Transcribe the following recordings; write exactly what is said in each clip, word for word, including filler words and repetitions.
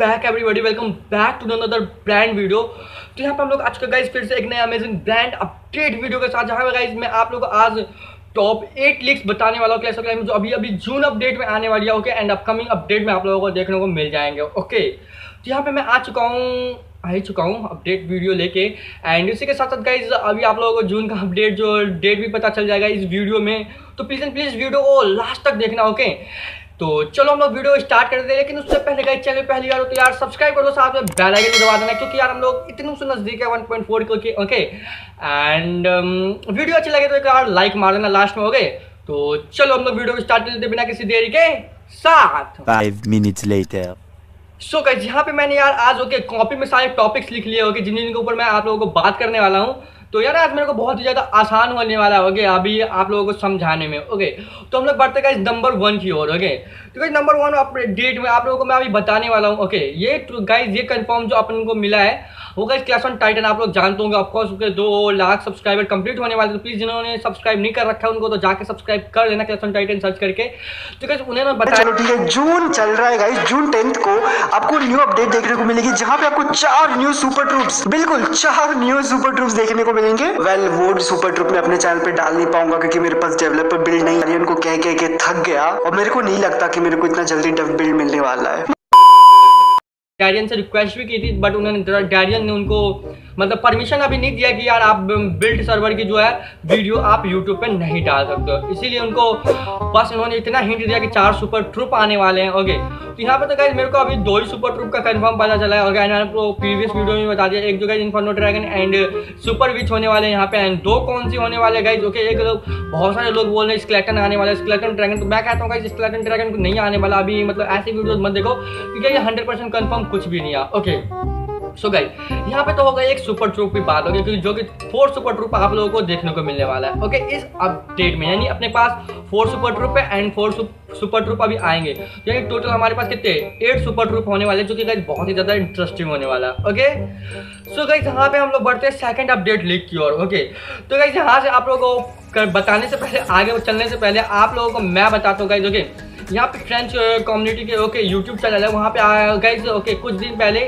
Back everybody, welcome back to another brand video. तो यहाँ पे हम लोग आज का गाइज फिर से एक नया अमेजिंग ब्रांड अपडेट वीडियो के साथ, जहाँ पे गाइज मैं आप लोग आज टॉप एट लीक्स बताने वाला हूँ क्लैश ऑफ क्लैंस में, जो अभी अभी जून अपडेट में आने वाली है। ओके, एंड अपकमिंग अपडेट में आप लोगों को देखने को मिल जाएंगे। ओके, तो यहाँ पे मैं आ चुका हूँ आ ही चुका हूँ अपडेट वीडियो लेके, एंड इसी के साथ साथ गाइज अभी आप लोगों को जून का अपडेट जो डेट भी पता चल जाएगा इस वीडियो में। तो प्लीज़ एंड प्लीज़ वीडियो को लास्ट तक देखना। ओके, तो चलो हम लोग वीडियो स्टार्ट करते हैं, लेकिन उससे पहले गाइज चैनल पहली बार हो तो यार सब्सक्राइब कर दो, साथ में बेल आइकन भी दबा देना, क्योंकि यार हम लोग इतने से नज़दीक है वन पॉइंट फोर के। ओके, एंड वीडियो अच्छी लगे तो एक यार लाइक मार देना लास्ट में। ओके, तो चलो हम लोग वीडियो को स्टार्ट कर लेते बिना किसी देरी के साथ। Five minutes later. So guys यहाँ पे मैंने यार आज ओके कॉपी में सारे टॉपिक्स लिख लिए होके जिन जिनके ऊपर मैं आप लोगों को बात करने वाला हूँ। तो यार आज मेरे को बहुत ही ज़्यादा आसान होने वाला है ओके अभी आप लोगों को समझाने में। ओके, तो हम लोग बढ़ते गाइज नंबर वन की ओर। ओके, तो गाइज नंबर वन अपडेट में आप लोगों को मैं अभी बताने वाला हूँ। ओके, ये गाइज ये कंफर्म जो अपन को मिला है वो गाइज क्लास वन टाइटन आप लोग जानते होंगे। ऑफकोर्स उसके दो लाख सब्सक्राइबर कंप्लीट होने वाले, तो प्लीज़ जिन्होंने सब्सक्राइब नहीं कर रखा है उनको तो जाके सब्सक्राइब कर लेना क्लास वन टाइटन सर्च करके। तो गाइज उन्हें ना बता, चलो ठीक है, जून चल रहा है गाइज, जून टेंथ को आपको न्यू अपडेट देखने को मिलेगी, जहाँ पे आपको चार न्यू सुपर ट्रूप्स, बिल्कुल चार न्यू सुपर ट्रूप्स देखने को मिलेंगे। वेल well, वो सुपर ट्रूप में अपने चैनल पे डाल नहीं पाऊंगा क्योंकि मेरे पास डेवलपर बिल्ड नहीं, आर्यन को कह कह के थक गया और मेरे को नहीं लगता कि मेरे को इतना जल्दी डेव बिल्ड मिलने वाला है। डैरियन से रिक्वेस्ट भी की थी, बट उन्होंने डैरियन ने उनको मतलब परमिशन अभी नहीं दिया कि यार आप बिल्ड सर्वर की जो है वीडियो आप यूट्यूब पे नहीं डाल सकते हो, इसीलिए उनको बस उन्होंने इतना हिंट दिया कि चार सुपर ट्रूप आने वाले हैं। ओके, तो यहाँ पे तो गाइस मेरे को अभी दो ही सुपर ट्रूप का कंफर्म पता चला है। ओके, मैंने आपको प्रीवियस वीडियो में बता दिया, एक जो guys inferno dragon and super witch होने वाले हैं यहाँ पे, एंड दो कौन सी होने वाले गाइस। ओके, एक लोग बहुत सारे लोग बोल रहे हैं स्केलेटन आने वाला है, स्केलेटन ड्रैगन, तो मैं कहता हूँ गाइस स्केलेटन ड्रैगन को नहीं आने वाला अभी, मतलब ऐसी वीडियोज मत देखो क्योंकि ये हंड्रेड परसेंट कंफर्म कुछ भी नहीं आया। ओके, सो गाइस यहाँ पे तो हो गई एक सुपर ट्रूप की बात होगी, क्योंकि जो कि फोर सुपर ट्रूप आप लोगों को देखने को मिलने वाला है। ओके, इस अपडेट में यानी अपने पास फोर सुपर ट्रूप है एंड फोर सुपर ट्रूप अभी आएंगे, यानी टोटल हमारे पास कितने एट सुपर ट्रूप होने वाले, जो कि गाइस बहुत ही ज़्यादा इंटरेस्टिंग होने वाला है। ओके, सो गाइस यहाँ पे हम लोग बढ़ते हैं सेकंड अपडेट लीक की ओर। ओके, तो गाइस यहाँ से आप लोगों को बताने से पहले, आगे चलने से पहले आप लोगों को मैं बताता हूँ गाइस। ओके, यहाँ पे फ्रेंच कम्युनिटी के ओके यूट्यूब चैनल है, वहाँ पे गाइज ओके कुछ दिन पहले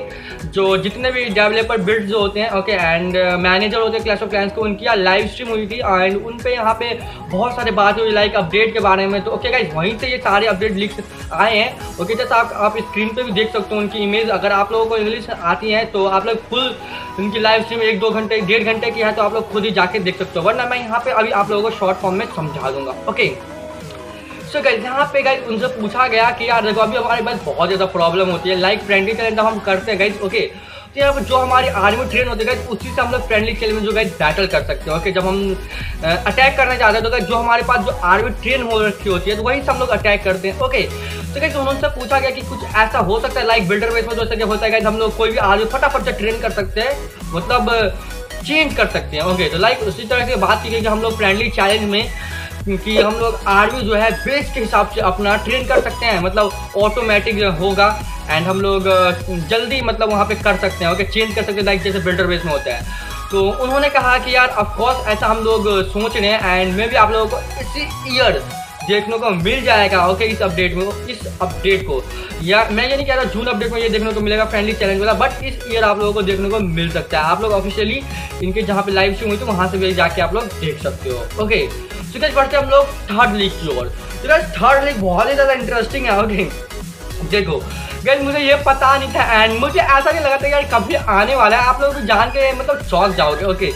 जो जितने भी डेवलपर बिल्ड जो होते हैं ओके एंड मैनेजर होते हैं क्लैश ऑफ क्लैंस को, उनकी लाइव स्ट्रीम हुई थी एंड उन पे यहाँ पे बहुत सारे बात हुई लाइक अपडेट के बारे में। तो ओके गाइज वहीं से ये सारे अपडेट लिस्ट आए हैं। ओके, जैसे आप आप स्क्रीन पे भी देख सकते हो उनकी इमेज, अगर आप लोगों को इंग्लिश आती है तो आप लोग फुल उनकी लाइव स्ट्रीम एक दो घंटे डेढ़ घंटे की है तो आप लोग खुद ही जाके देख सकते हो, वरना मैं यहाँ पे अभी आप लोगों को शॉर्ट फॉर्म में समझा दूंगा। ओके, सो गाइस यहाँ पे गाइस उनसे पूछा गया कि यार देखो अभी हमारे पास बहुत ज़्यादा प्रॉब्लम होती है, लाइक फ्रेंडली चैलेंज हम करते हैं गाइस। ओके, तो यहाँ पर जो हमारी आर्मी ट्रेन होती है उसी से हम लोग फ्रेंडली चैलेंज में जो गाइस बैटल कर सकते हैं। ओके, जब हम अटैक करना चाहते हैं तो गाइस जो हमारे पास जो आर्मी ट्रेन हो रखी होती है तो वहीं से हम लोग अटैक करते हैं। ओके, तो गाइस उन्होंने पूछा गया कि कुछ ऐसा हो सकता है लाइक बिल्डर वेस में जो सके होता है गाइस, हम लोग कोई भी आर्मी फटाफट से ट्रेन कर सकते हैं, मतलब चेंज कर सकते हैं। ओके, तो लाइक उसी तरह से बात की गई कि हम लोग फ्रेंडली चैलेंज में क्योंकि हम लोग आर्मी जो है बेस के हिसाब से अपना ट्रेन कर सकते हैं, मतलब ऑटोमेटिक होगा एंड हम लोग जल्दी मतलब वहाँ पे कर सकते हैं। ओके, चेंज कर सकते हैं लाइक जैसे बिल्डर बेस में होता है। तो उन्होंने कहा कि यार ऑफकोर्स ऐसा हम लोग सोच रहे हैं एंड मे भी आप लोगों को इसी ईयर देखने को मिल जाएगा। ओके, इस अपडेट में इस अपडेट को या मैं ये नहीं कह रहा जून अपडेट में ये देखने को मिलेगा फ्रेंडली चैलेंज वाला, बट इस ईयर आप लोगों को देखने को मिल सकता है। आप लोग ऑफिशियली इनके जहाँ पे लाइव स्ट्रीम हुई तो वहाँ से भी जाके आप लोग देख सकते हो। ओके, तो गाइस बढ़ते हम लोग थर्ड लीग की ओर। तो गाइस थर्ड लीग बहुत ही ज़्यादा इंटरेस्टिंग है। ओके, देखो गाइस मुझे ये पता नहीं था एंड मुझे ऐसा नहीं लगा था यार कभी आने वाला है, आप लोग तो जान के मतलब चौंक जाओगे। ओके,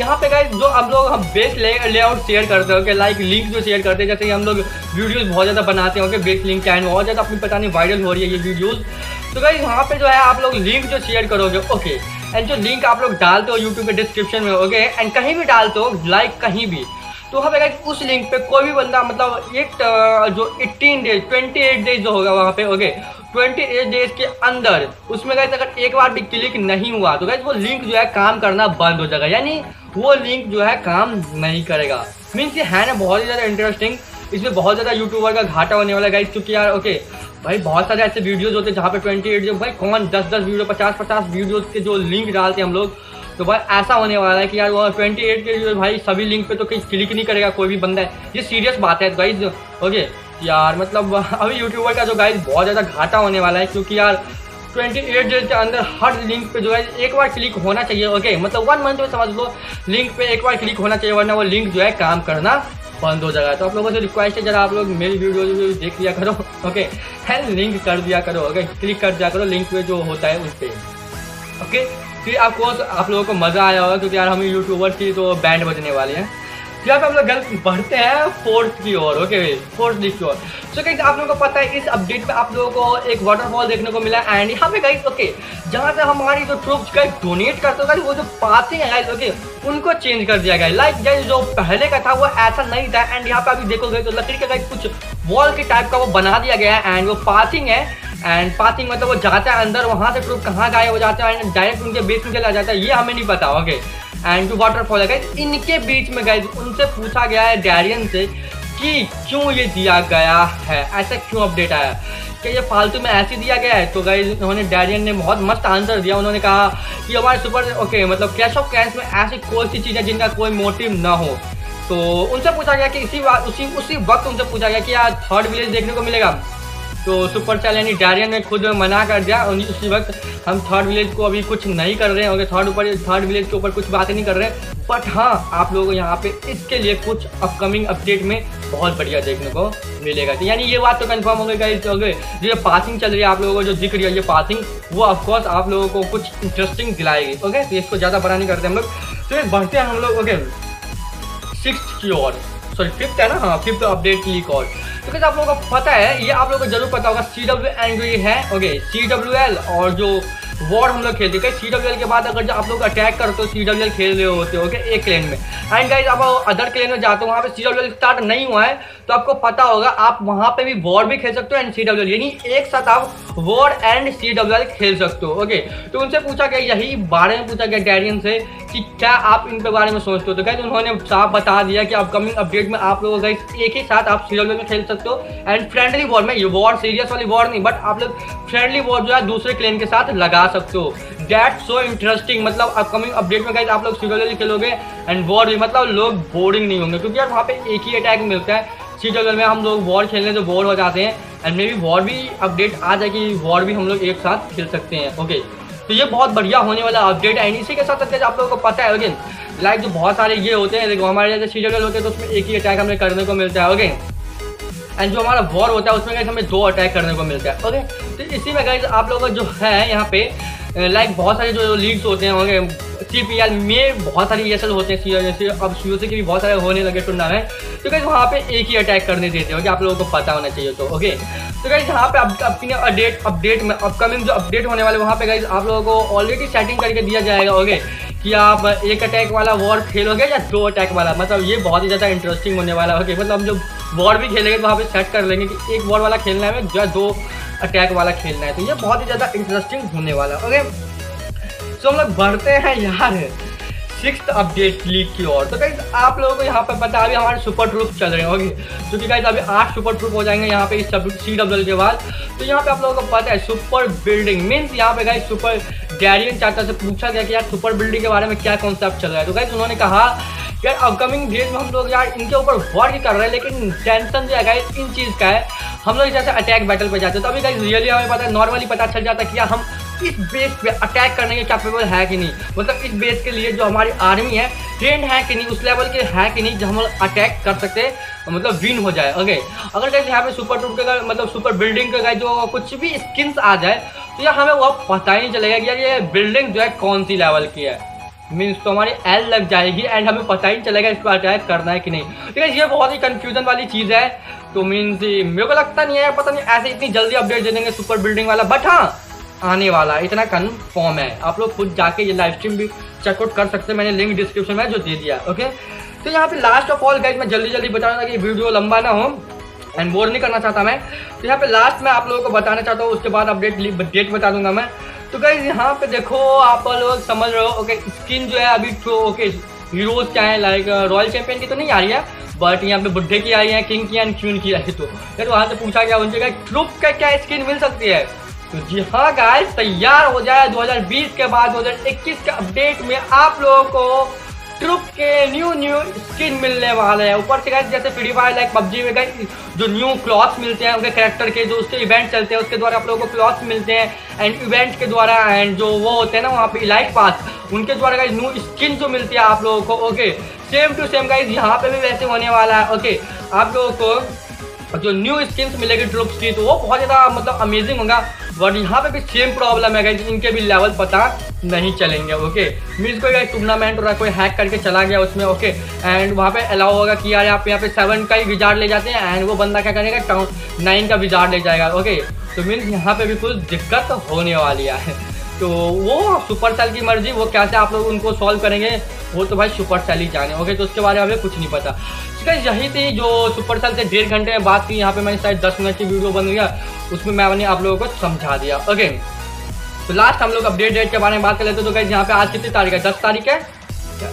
यहाँ पे गाइस जो हम लोग हम बेस लेआउट शेयर करते हैं ओके लाइक लिंक जो शेयर करते हैं, जैसे कि हम लोग वीडियोस बहुत ज़्यादा बनाते हैं ओके बेस लिंक एंड बहुत ज़्यादा अपनी पता नहीं वायरल हो रही है ये वीडियोस। तो गाइस वहाँ पे जो है आप लोग लिंक जो शेयर करोगे ओके एंड जो लिंक आप लोग डालते हो यूट्यूब के डिस्क्रिप्शन में ओके एंड कहीं भी डालते हो लाइक कहीं भी, तो वहाँ पे गाइस उस लिंक पे कोई भी बंदा मतलब एक जो eighteen days twenty eight days जो होगा वहाँ पे ओके ट्वेंटी एट डेज के अंदर उसमें गाइस अगर एक बार भी क्लिक नहीं हुआ तो गाइस वो लिंक जो है काम करना बंद हो जाएगा, यानी वो लिंक जो है काम नहीं करेगा। मीन्स ये है ना बहुत ही ज़्यादा इंटरेस्टिंग, इसमें बहुत ज़्यादा यूट्यूबर का घाटा होने वाला है गाइस, क्योंकि यार ओके भाई बहुत सारे ऐसे वीडियोज़ होते हैं जहाँ पे ट्वेंटी एट जो भाई कौन दस दस वीडियो पचास पचास वीडियोज़ के जो लिंक डालते हैं हम लोग, तो भाई ऐसा होने वाला है कि यार वो अट्ठाईस के जो भाई सभी लिंक पे तो कहीं क्लिक नहीं करेगा कोई भी बंदा है, ये सीरियस बात है गाइज। ओके, यार मतलब अभी यूट्यूबर का जो गाइज बहुत ज़्यादा घाटा होने वाला है, क्योंकि यार अट्ठाईस डेज के अंदर हर लिंक पे जो है एक बार क्लिक होना चाहिए। ओके, मतलब वन मंथ में समझ लो लिंक पे एक बार क्लिक होना चाहिए, वरना वो लिंक जो है काम करना बंद हो जाएगा। तो आप लोगों से रिक्वेस्ट है, जरा आप लोग मेरी वीडियो देख लिया करो, ओके, है लिंक कर दिया करो, ओके, क्लिक कर दिया करो लिंक पे जो होता है उस पर। ओके, फिर आपको आप लोगों को मज़ा आया होगा, क्योंकि यार हम यूट्यूबर्स की तो बैंड बजने वाली है। फिर आप लोग गलत बढ़ते हैं फोर्थ की ओर, ओके, फोर्थ लीग की ओर। सो गाइस, आप लोगों को पता है इस अपडेट में आप लोगों को एक वाटरफॉल देखने को मिला एंड यहाँ पे गाइस, ओके, जहाँ से हमारी जो ट्रूप्स गाइस डोनेट करते हो गाइस, वो जो पाते हैं गाइस, ओके, उनको चेंज कर दिया गया। लाइक गाइस जो पहले का था वो ऐसा नहीं था एंड यहाँ पे अभी देखोगे तो लकड़ी का गाइस कुछ वॉल के टाइप का वो बना दिया गया है एंड वो पाथिंग है एंड पाथिंग मतलब वो जाता है अंदर, वहाँ से ट्रूप कहाँ गायब हो जाता है एंड डायरेक्ट उनके बीच में चला जाता है, ये हमें नहीं पता। ओके, एंड जो वाटरफॉल है गाइस, इनके बीच में गाइस उनसे पूछा गया है डैरियन से कि क्यों ये दिया गया है, ऐसा क्यों अपडेट आया, क्या ये फालतू में ऐसे दिया गया है? तो गाइस उन्होंने डैरियन ने बहुत मस्त आंसर दिया। उन्होंने कहा कि हमारे सुपर ओके मतलब क्लैश ऑफ क्लैंस में ऐसी कोई सी चीज़ है जिनका कोई मोटिव ना हो। तो उनसे पूछा गया कि इसी बात उसी उसी वक्त उनसे पूछा गया कि यार थर्ड विलेज देखने को मिलेगा, तो सुपर चैल यानी डैरियन ने खुद मना कर दिया उसी वक्त, हम थर्ड विलेज को अभी कुछ नहीं कर रहे हैं, ओके, थर्ड ऊपर थर्ड विलेज के ऊपर कुछ बातें नहीं कर रहे हैं, बट हाँ आप लोगों को यहाँ पे इसके लिए कुछ अपकमिंग अपडेट में बहुत बढ़िया देखने को मिलेगा। तो यानी ये बात तो कंफर्म हो गई गाइस, ओके, जो ये पासिंग चल रही है आप लोगों को जो दिख रही है ये पासिंग, वो ऑफकोर्स आप लोगों को कुछ इंटरेस्टिंग दिलाएगी। ओके, तो इसको ज़्यादा बड़ा नहीं करते हम लोग, तो बढ़ते हैं हम लोग ओके सिक्स की ओर, सॉरी फिफ्थ है ना, हाँ फिफ्थ अपडेट लीक। और तो कैसे आप लोगों को पता है, ये आप लोगों को जरूर पता होगा, सी डब्ल्यू एल जो ये है, ओके, सी डब्ल्यू एल और जो वॉर हम लोग खेलते हैं, सी डब्ल्यू एल के बाद अगर जो आप लोग अटैक करते हो सी डब्ल्यू एल खेल रहे होते हो, ओके, एक क्लेन में एंड गाइज आप अदर क्लेन में जाते हो, वहाँ पे सी डब्ल्यू एल स्टार्ट नहीं हुआ है, तो आपको पता होगा आप वहाँ पे भी वॉर भी खेल सकते हो एंड सी डब्ल्यू एल, यानी एक साथ आप war and C W L खेल सकते हो। ओके, तो उनसे पूछा गया, यही बारे में पूछा गया डैरियन से कि क्या आप इनके बारे में सोचते हो, तो गाइज उन्होंने साफ बता दिया कि अपकमिंग अपडेट में आप लोग गाइज एक ही साथ आप सी डब्ल्यू एल में खेल सकते हो एंड फ्रेंडली वॉर में, ये वॉर सीरियस वाली वॉर नहीं, बट आप लोग फ्रेंडली वॉर जो है दूसरे क्लेन के साथ लगा सकते हो। That's so इंटरेस्टिंग, मतलब अपकमिंग अपडेट में गाइस आप लोग सीडब्ल्यूएल खेलोगे एंड वॉर भी, मतलब लोग बोरिंग नहीं होंगे, क्योंकि यार वहाँ पे एक ही अटैक मिलता है, सीडब्ल्यूएल में हम लोग वॉर खेलने से बोर हो जाते हैं एंड मे बी वॉर भी अपडेट आ जाए कि वॉर भी हम लोग एक साथ खेल सकते हैं। ओके, तो ये बहुत बढ़िया होने वाला अपडेट है एंड इसी के साथ आप लोगों को पता है, ओके, लाइक जो बहुत सारे ये होते हैं, देखो हमारे जैसे सीडब्ल्यूएल होते हैं तो उसमें एक ही अटैक हमें करने को मिलता है, ओके, एंड जो हमारा वॉर होता है उसमें गाइस हमें दो अटैक करने को मिलता है। ओके, तो इसी में गाइस आप लोगों को जो है यहाँ पे लाइक बहुत सारे जो लीग्स होते हैं, ओके, सी पी एल में बहुत सारे ये सब होते हैं, जैसे अब सी ओ सी के भी बहुत सारे होने लगे टूर्नामेंट, तो गाइस वहाँ पे एक ही अटैक करने देते हैं, ओके, आप लोगों को पता होना चाहिए। तो ओके, तो गाइस यहाँ पे अपने अपडेट अपडेट में अपकमिंग जो अपडेट होने वाले वहाँ पे गाइस आप लोगों को ऑलरेडी सेटिंग करके दिया जाएगा, ओके, कि आप एक अटैक वाला वॉर खेलोगे या दो अटैक वाला, मतलब ये बहुत ही ज़्यादा इंटरेस्टिंग होने वाला है। ओके, मतलब हम जो वॉर भी खेलेंगे तो वहाँ पे सेट कर लेंगे कि एक वॉर वाला खेलना है या दो अटैक वाला खेलना है, तो ये बहुत ही ज़्यादा इंटरेस्टिंग होने वाला। ओके, सो हम लोग बढ़ते हैं यार सिक्स्थ अपडेट लीग की ओर। तो गाइस आप लोगों को यहाँ पे पता है अभी हमारे सुपर ट्रूप चल रहे हैं, ओके, क्योंकि गाइस अभी आठ सुपर ट्रूप हो जाएंगे यहाँ पे इस सी डब्ल्यू के बाद। तो यहाँ पे आप लोगों को पता है सुपर बिल्डिंग मीन्स यहाँ पे गाइस सुपर डैरियन चाचा से पूछा गया कि यार सुपर बिल्डिंग के बारे में क्या कॉन्सेप्ट चल रहा है, तो गाइस उन्होंने कहा यार अपकमिंग डेज में हम लोग यार इनके ऊपर वर्क कर रहे हैं, लेकिन टेंशन जो है गाइस इन चीज़ का है, हम लोग जैसे अटैक बैटल पे जाते हैं तो अभी गाइस रियली हमें पता है नॉर्मली पता चल जाता है कि हम इस बेस पे अटैक करने के कैपेबल है कि नहीं, मतलब इस बेस के लिए जो हमारी आर्मी है ट्रेंड है कि नहीं, उस लेवल के है कि नहीं, जो हम अटैक कर सकते हैं, मतलब विन हो जाए। ओके, अगर गाइस यहाँ पे सुपर ट्रूप का मतलब सुपर बिल्डिंग का जो कुछ भी स्किन्स आ जाए तो यार हमें वो पता ही नहीं चलेगा कि यार ये बिल्डिंग जो है कौन सी लेवल की है, मीन्स तो हमारी एल लग जाएगी एंड हमें पता ही नहीं चलेगा इसको अटैक करना है कि नहीं। ठीक है, ये बहुत ही कन्फ्यूजन वाली चीज़ है, तो मीन्स मेरे को लगता नहीं है यार, पता नहीं ऐसे इतनी जल्दी अपडेट दे देंगे सुपर बिल्डिंग वाला, बट हाँ आने वाला इतना कन्फर्म है। आप लोग खुद जाके ये लाइव स्ट्रीम भी चेकआउट कर सकते हैं, मैंने लिंक डिस्क्रिप्शन में जो दे दिया। ओके, तो यहाँ पे लास्ट ऑफ ऑल गाइस मैं जल्दी जल्दी बता रहा था कि वीडियो लंबा ना हो एंड बोर नहीं करना चाहता मैं, तो यहाँ पे लास्ट में आप लोगों को बताना चाहता हूँ, उसके बाद अपडेट डेट बता दूंगा मैं। तो गाइस यहाँ पे देखो आप लोग समझ रहे हो, ओके, स्किन जो है अभी तो ओके हीरोज क्या है, लाइक रॉयल चैंपियन की तो नहीं आ रही है, बट यहाँ पे बुड्ढे की आई है, किंग की एंड क्वीन की आई, तो फिर वहाँ से पूछा गया उनसे ट्रूप का क्या स्किन मिल सकती है। तो जी हाँ गाइस, तैयार हो जाए दो हज़ार बीस के बाद दो हज़ार इक्कीस के अपडेट में आप लोगों को ट्रूप के न्यू न्यू स्किन मिलने वाले हैं। ऊपर से गाइस जैसे फ्री फायर लाइक पबजी में गाइस जो न्यू क्लॉथ्स मिलते हैं उनके कैरेक्टर के, जो उसके इवेंट चलते हैं उसके द्वारा आप लोगों को क्लॉथ्स मिलते हैं एंड इवेंट के द्वारा, एंड जो वो होते हैं ना वहाँ पे लाइक पास उनके द्वारा गाइस न्यू स्किन जो मिलती है आप लोगों को। Okay same to same guys यहाँ पे भी वैसे होने वाला है। ओके आप लोगों को जो न्यू स्किन्स मिलेगी ट्रूप्स की तो वो बहुत ज़्यादा मतलब अमेजिंग होगा। बट यहाँ पे भी सेम प्रॉब्लम है गाइस, इनके भी लेवल पता नहीं चलेंगे। ओके मीन्स कोई गाइस टूर्नामेंट हो रहा, कोई हैक करके चला गया उसमें। ओके एंड वहाँ पे अलाउ होगा कि यार आप यहाँ पे सेवन का ही विजार्ड ले जाते हैं एंड वो बंदा क्या करेगा काउंट नाइन का विजार्ड ले जाएगा। ओके तो मीन्स यहाँ पर भी कुछ दिक्कत होने वाली है, तो वो सुपरसेल की मर्जी, वो कैसे आप लोग उनको सॉल्व करेंगे वो तो भाई सुपरसेल ही जाने। ओके तो उसके बारे में हमें कुछ नहीं पता। यही थी जो सुपरसेल से डेढ़ घंटे में बात की, यहाँ पे मैंने शायद दस मिनट की वीडियो बन गया उसमें मैंने आप लोगों को समझा दिया। ओके तो लास्ट हम लोग अपडेट डेट के बारे में बात कर लेते हैं। तो गाइस यहाँ पे आज कितनी तारीख है, दस तारीख है।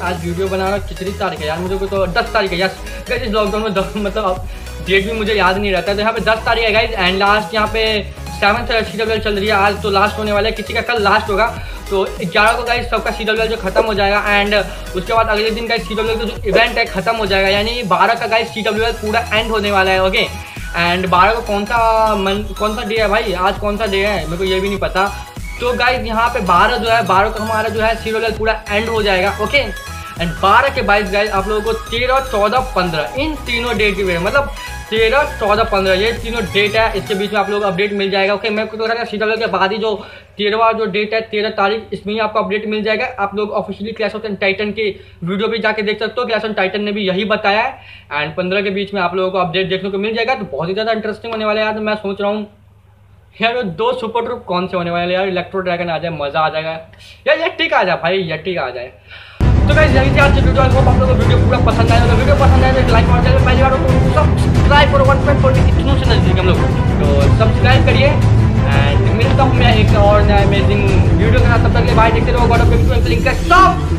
आज वीडियो बना रहा हूँ कितनी तारीख है यार, मुझे तो दस तारीख है यस। गाइस इस लॉकडाउन में दस मतलब डेट भी मुझे याद नहीं रहता है। तो यहाँ पे दस तारीख है गाइस एंड लास्ट यहाँ पे सेवन से सी डब्ल्यू एल चल रही है। आज तो लास्ट होने वाला है, किसी का कल लास्ट होगा। तो ग्यारह को गाइस सबका सी डब्ल्यू एल जो खत्म हो जाएगा एंड उसके बाद अगले दिन गाइस सी डब्ल्यू एल का जो इवेंट है खत्म हो जाएगा, यानी बारह का गाइस सी डब्ल्यू एल पूरा एंड होने वाला है। ओके एंड बारह को कौन सा मन कौन सा डे है भाई, आज कौन सा डे है मेरे को ये भी नहीं पता। तो गाइस यहाँ पे बारह जो है बारह का हमारा जो है सी डब्ल्यू एल पूरा एंड हो जाएगा। ओके एंड बारह के बाईस गाइस आप लोगों को तेरह चौदह पंद्रह इन तीनों डेट के बारे में, मतलब तेरह चौदह पंद्रह ये तीनों डेट है, इसके बीच में आप लोग अपडेट मिल जाएगा। ओके मैं कुछ बताया सीधा के बाद ही जो तेरहवा जो डेट है तेरह तारीख इसमें ही आपको अपडेट मिल जाएगा। आप लोग ऑफिशियली क्लैश ऑफ टाइटन की वीडियो भी जाके देख सकते हो, क्लैश ऑफ टाइटन ने भी यही बताया है एंड पंद्रह के बीच में आप लोगों को अपडेट देखने को मिल जाएगा। तो बहुत ही ज़्यादा इंटरेस्टिंग होने वाला है यार। तो मैं सोच रहा हूँ यार दो सुपर ट्रूप कौन से होने वाले यार, इलेक्ट्रो ड्रैगन आ जाए मज़ा आ जाएगा यार, यट्टिक आ जाए भाई यट्टिक आ जाए। तो गाइस यही थी आज की वीडियो, आप लोगों को वीडियो पूरा पसंद आया। तो वीडियो पसंद आया तो एक लाइक और चैनल पहली बार को सब्सक्राइब करो, वन पॉइंट फोर इतनों से नजदीक हम लोग, तो सब्सक्राइब करिए एंड मिलता हूँ मैं एक और नया अमेजिंग वीडियो के साथ। तब तक के लिए बाय, देखते रहो गॉड ऑफ वीडियो लिंक का स्टॉप।